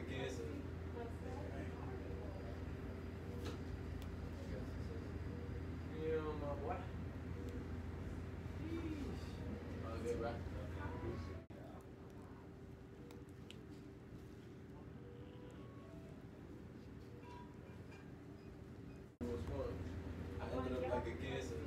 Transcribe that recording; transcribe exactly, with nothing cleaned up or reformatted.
against it. Yeah, my boy. All good, right? It was fun. I ended up like against it.